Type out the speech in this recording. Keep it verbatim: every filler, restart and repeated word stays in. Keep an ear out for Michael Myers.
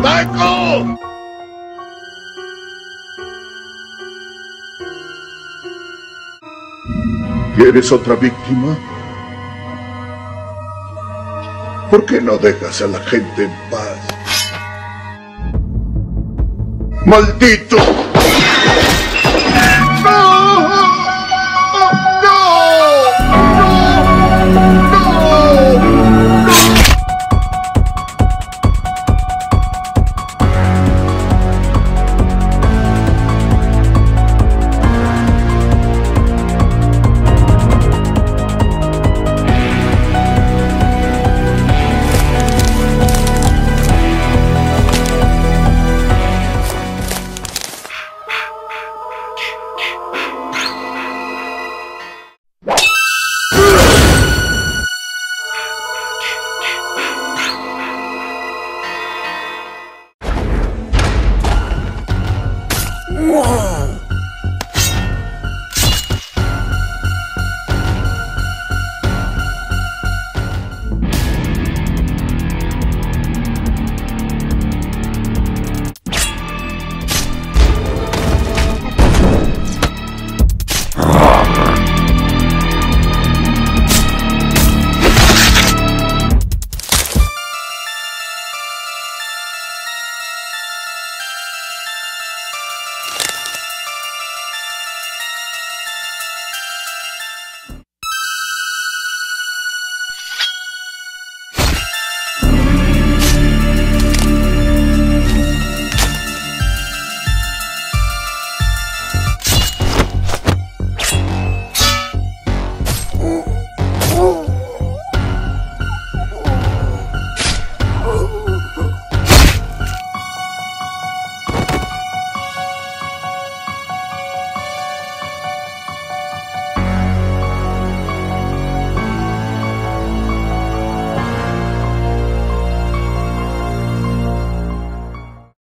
Michael! ¿Quieres otra víctima? ¿Por qué no dejas a la gente en paz? ¡Maldito!